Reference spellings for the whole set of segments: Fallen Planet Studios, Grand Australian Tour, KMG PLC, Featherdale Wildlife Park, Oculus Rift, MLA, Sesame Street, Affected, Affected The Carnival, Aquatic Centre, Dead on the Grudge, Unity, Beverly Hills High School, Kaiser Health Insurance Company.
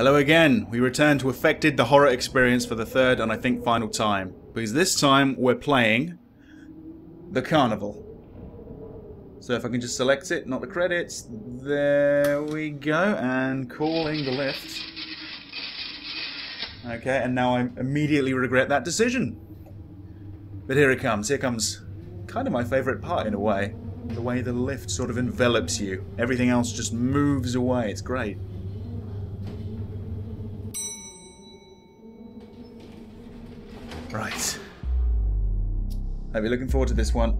Hello again, we return to Affected, the horror experience for the third and I think final time. Because this time we're playing the carnival. So if I can just select it, not the credits, there we go, and calling the lift. Okay, and now I immediately regret that decision. But here it comes, kind of my favourite part in a way. The way the lift sort of envelops you. Everything else just moves away, it's great. Right. I'll be looking forward to this one.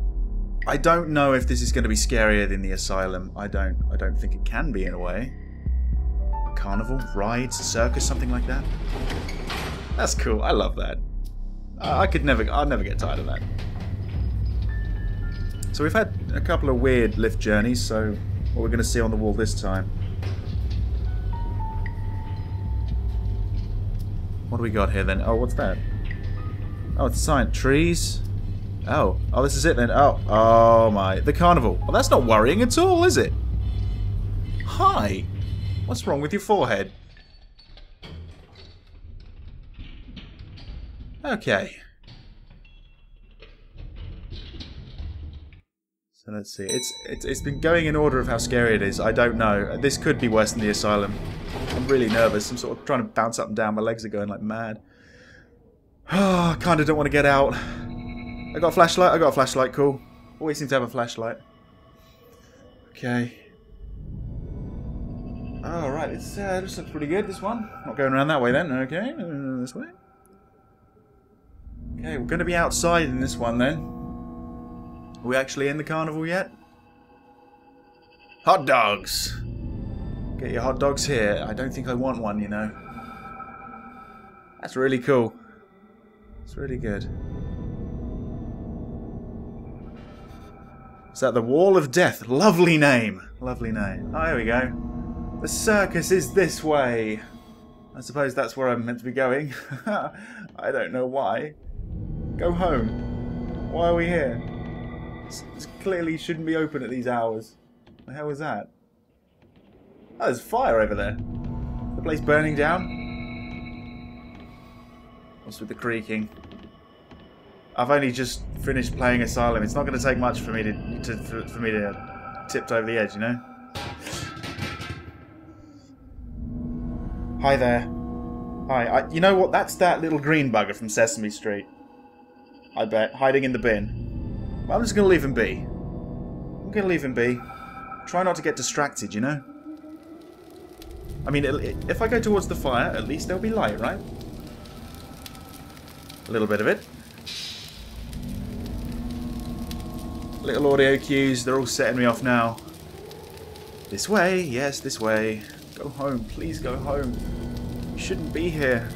I don't know if this is going to be scarier than the asylum. I don't think it can be in a way. Carnival, rides, circus, something like that. That's cool. I love that. I'd never get tired of that. So we've had a couple of weird lift journeys, so what we're going to see on the wall this time. What do we got here then? Oh, what's that? Oh, it's a sign. Trees. Oh. Oh, this is it then. Oh. Oh my. The carnival. Well, that's not worrying at all, is it? Hi. What's wrong with your forehead? Okay. So let's see. It's been going in order of how scary it is. I don't know. This could be worse than the asylum. I'm really nervous. I'm sort of trying to bounce up and down. My legs are going like mad. Oh, I kind of don't want to get out. I got a flashlight. I got a flashlight. Cool. Always seem to have a flashlight. Okay. All right. This looks pretty good. This one. Not going around that way then. Okay. This way. Okay, we're going to be outside in this one then. Are we actually in the carnival yet? Hot dogs! Get your hot dogs here. I don't think I want one, you know. That's really cool. It's really good. Is that the Wall of Death? Lovely name. Lovely name. Oh, here we go. The circus is this way. I suppose that's where I'm meant to be going. I don't know why. Go home. Why are we here? This clearly shouldn't be open at these hours. The hell was that? Oh, there's fire over there. The place burning down. What's with the creaking? I've only just finished playing Asylum. It's not going to take much for me to tip over the edge, you know. Hi there. Hi. You know what? That's that little green bugger from Sesame Street. I bet. Hiding in the bin. Well, I'm just going to leave him be. I'm going to leave him be. Try not to get distracted, you know? I mean, if I go towards the fire, at least there'll be light, right? A little bit of it. Little audio cues, they're all setting me off now. This way, yes, this way. Go home, please go home. You shouldn't be here.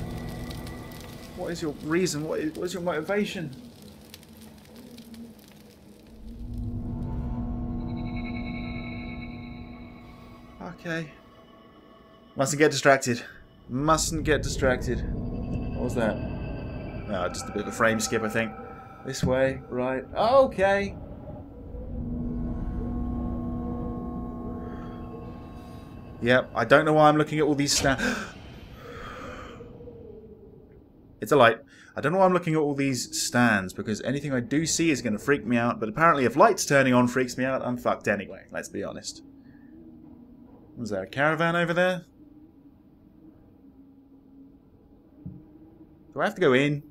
What is your reason? What is your motivation? Okay. Mustn't get distracted. Mustn't get distracted. What was that? Oh, just a bit of a frame skip, I think. This way, right. Okay. Yep, I don't know why I'm looking at all these It's a light. I don't know why I'm looking at all these stands, because anything I do see is going to freak me out, but apparently if lights turning on freaks me out, I'm fucked anyway, let's be honest. Was there a caravan over there? Do I have to go in?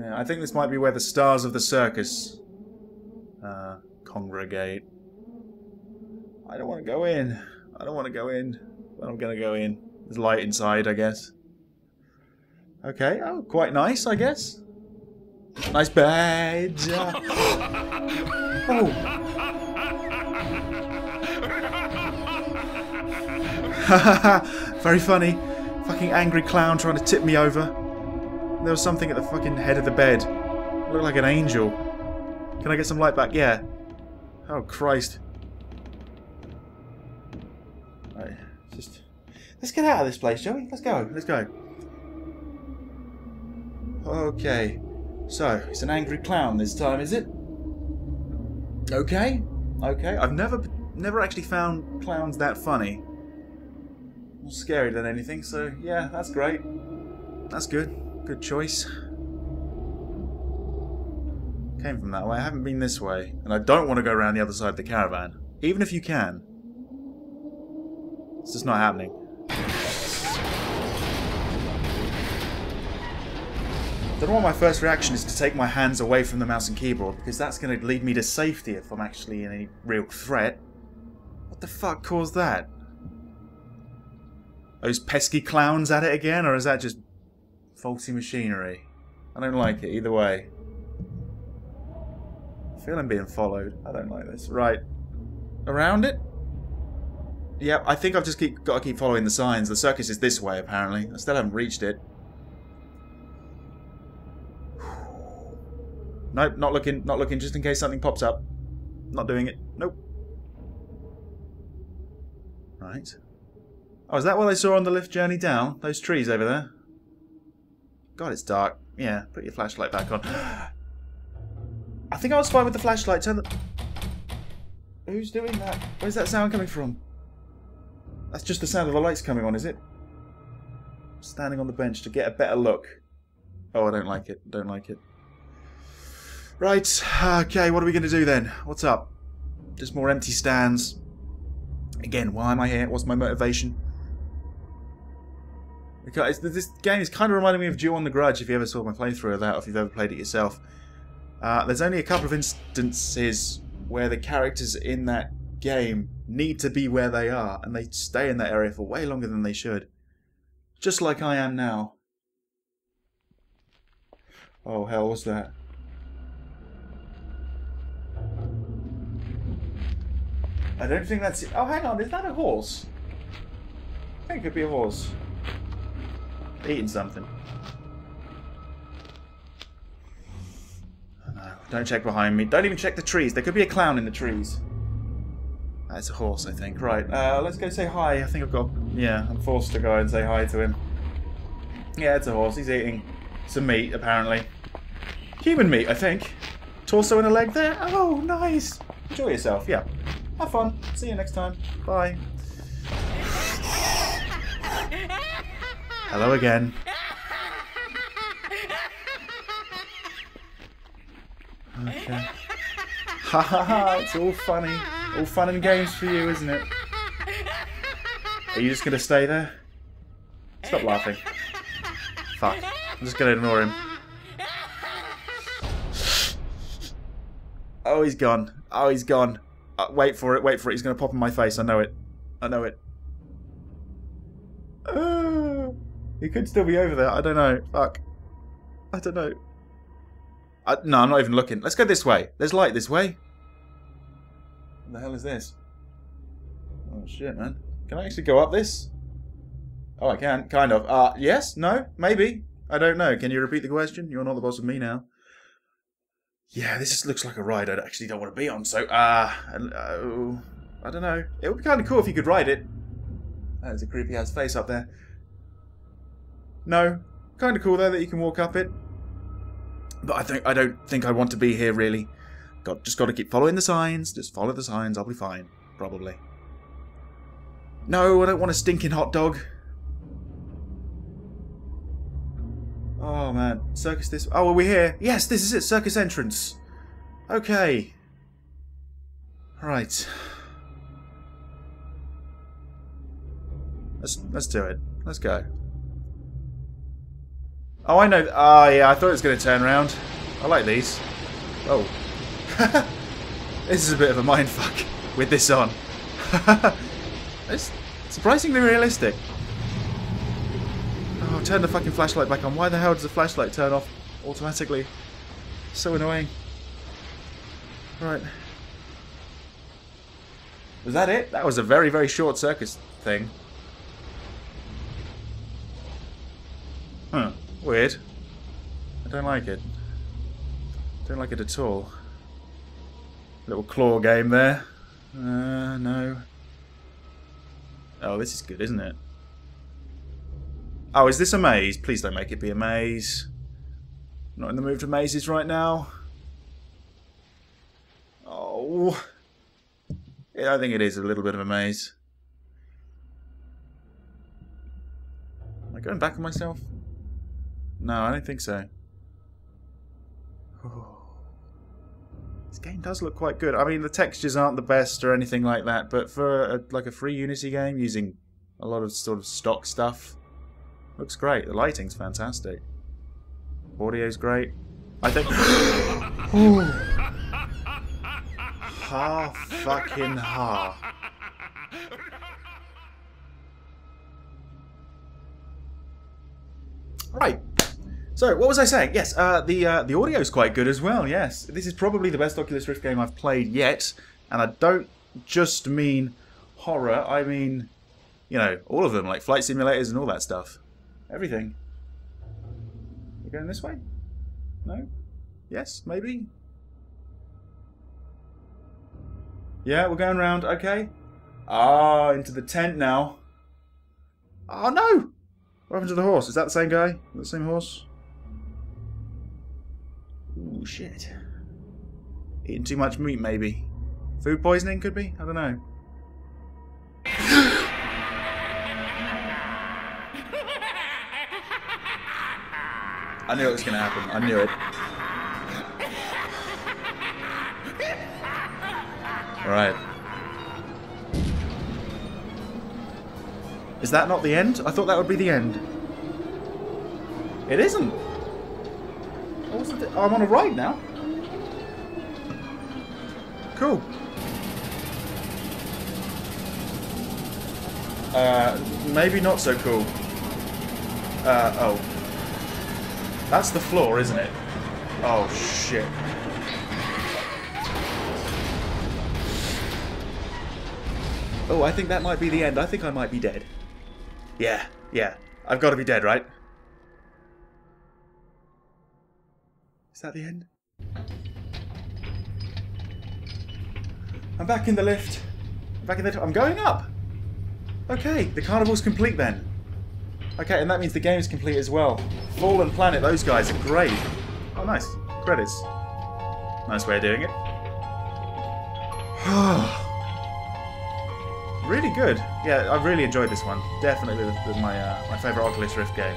Yeah, I think this might be where the stars of the circus congregate. I don't want to go in. I don't want to go in. But I'm going to go in. There's light inside, I guess. Okay. Oh, quite nice, I guess. Nice bed. Oh. Very funny. Fucking angry clown trying to tip me over. There was something at the fucking head of the bed. It looked like an angel. Can I get some light back? Yeah. Oh, Christ. Let's get out of this place, shall we? Let's go. Let's go. Okay. So, it's an angry clown this time, is it? Okay. Okay. I've never actually found clowns that funny. more scary than anything, so yeah, that's great. That's good. Good choice. Came from that way. I haven't been this way. And I don't want to go around the other side of the caravan. Even if you can. It's just not happening. I don't know why my first reaction is to take my hands away from the mouse and keyboard, because that's going to lead me to safety if I'm actually in any real threat. What the fuck caused that? Those pesky clowns at it again, or is that just faulty machinery? I don't like it either way. I feel I'm being followed. I don't like this. Right. Around it? Yeah, I think I've just got to keep following the signs. The circus is this way, apparently. I still haven't reached it. Nope, not looking, just in case something pops up. Not doing it. Nope. Right. Oh, is that what I saw on the lift journey down? Those trees over there? God, it's dark. Yeah, put your flashlight back on. I think I was fine with the flashlight. Turn the... Who's doing that? Where's that sound coming from? That's just the sound of the lights coming on, is it? Standing on the bench to get a better look. Oh, I don't like it. Don't like it. Right, okay, what are we going to do then? What's up? Just more empty stands. Again, why am I here? What's my motivation? Because this game is kind of reminding me of Dead on the Grudge, if you ever saw my playthrough of that, or if you've ever played it yourself. There's only a couple of instances where the characters in that game need to be where they are, and they stay in that area for way longer than they should. Just like I am now. Oh, hell, what's that? I don't think that's it. Oh, hang on. Is that a horse? I think it could be a horse. Eating something. No, don't check behind me. Don't even check the trees. There could be a clown in the trees. That's a horse, I think. Right. Let's go say hi. I think I've got... Yeah, I'm forced to go and say hi to him. Yeah, it's a horse. He's eating some meat, apparently. Human meat, I think. Torso and a leg there. Oh, nice. Enjoy yourself. Yeah. Have fun. See you next time. Bye. Hello again. Okay. Ha ha ha, it's all funny. All fun and games for you, isn't it? Are you just going to stay there? Stop laughing. Fuck. I'm just going to ignore him. Oh, he's gone. Oh, he's gone. Wait for it, he's going to pop in my face, I know it. I know it. He could still be over there, I don't know. Fuck. I don't know. No, I'm not even looking. Let's go this way. There's light this way. What the hell is this? Oh shit, man. Can I actually go up this? Oh, I can, kind of. Yes? No? Maybe? I don't know. Can you repeat the question? You're not the boss of me now. Yeah, this just looks like a ride I actually don't want to be on, so, I don't know. It would be kind of cool if you could ride it. There's a creepy-ass face up there. No. Kind of cool, though, that you can walk up it. But I don't think I want to be here, really. Just got to keep following the signs. Just follow the signs. I'll be fine. Probably. No, I don't want a stinking hot dog. Oh, man. Circus this... Oh, are we here? Yes, this is it. Circus entrance. Okay. Right. Let's do it. Let's go. Oh, I know... Oh, yeah. I thought it was going to turn around. I like these. Oh. This is a bit of a mindfuck with this on. It's surprisingly realistic. Oh, turn the fucking flashlight back on. Why the hell does the flashlight turn off automatically? So annoying. Right. Was that it? That was a very, very short circus thing. Huh. Weird. I don't like it. Don't like it at all. Little claw game there. No. Oh, this is good, isn't it? Oh, is this a maze? Please don't make it be a maze. I'm not in the mood for mazes right now. Oh. Yeah, I think it is a little bit of a maze. Am I going back on myself? No, I don't think so. This game does look quite good. I mean, the textures aren't the best or anything like that, but for like a free Unity game using a lot of sort of stock stuff, looks great. The lighting's fantastic. Audio's great. I think. Ha fucking ha. Right. So, what was I saying? Yes, the audio's quite good as well, yes. This is probably the best Oculus Rift game I've played yet, and I don't just mean horror, I mean, you know, all of them, like flight simulators and all that stuff. Everything. We're going this way? No? Yes? Maybe? Yeah, we're going round, okay. Ah, into the tent now. Oh no! What happened to the horse? Is that the same guy? The same horse? Ooh, shit. Eating too much meat, maybe. Food poisoning, could be? I don't know. I knew it was going to happen. I knew it. Alright. Is that not the end? I thought that would be the end. It isn't. Oh, I'm on a ride now. Cool. Maybe not so cool. Oh. That's the floor, isn't it? Oh, shit. Oh, I think that might be the end. I think I might be dead. Yeah, yeah. I've got to be dead, right? Is that the end? I'm back in the lift. I'm back in the... I'm going up! Okay, the carnival's complete then. Okay, and that means the game's complete as well. Fallen Planet, those guys are great. Oh, nice. Credits. Nice way of doing it. Really good. Yeah, I've really enjoyed this one. Definitely my favourite Oculus Rift game.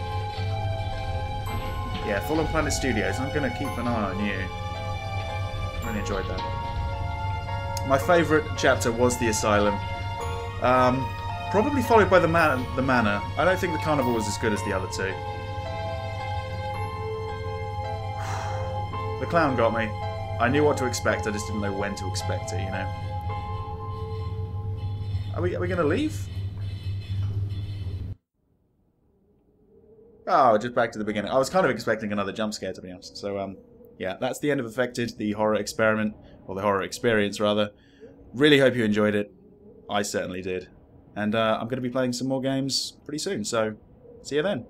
Yeah, Fallen Planet Studios. I'm going to keep an eye on you. Really enjoyed that. My favourite chapter was the Asylum. Probably followed by the Manor. I don't think the Carnival was as good as the other two. The clown got me. I knew what to expect. I just didn't know when to expect it, you know. Are we going to leave? Oh, just back to the beginning. I was kind of expecting another jump scare, to be honest. So, yeah, that's the end of Affected, the horror experiment, or the horror experience, rather. Really hope you enjoyed it. I certainly did. And I'm going to be playing some more games pretty soon, so see you then.